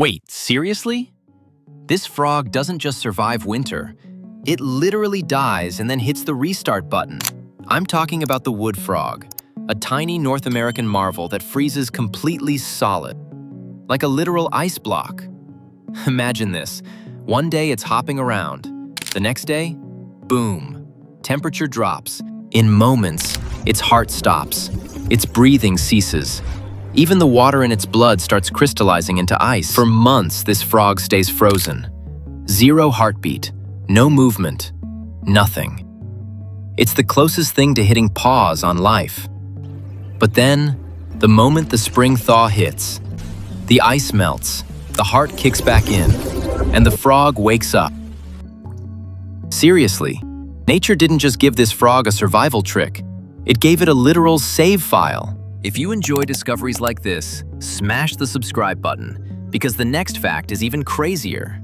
Wait, seriously? This frog doesn't just survive winter. It literally dies and then hits the restart button. I'm talking about the wood frog, a tiny North American marvel that freezes completely solid, like a literal ice block. Imagine this. One day it's hopping around. The next day, boom. Temperature drops. In moments, its heart stops. Its breathing ceases. Even the water in its blood starts crystallizing into ice. For months, this frog stays frozen. Zero heartbeat, no movement, nothing. It's the closest thing to hitting pause on life. But then, the moment the spring thaw hits, the ice melts, the heart kicks back in, and the frog wakes up. Seriously, nature didn't just give this frog a survival trick. It gave it a literal save file. If you enjoy discoveries like this, smash the subscribe button, because the next fact is even crazier.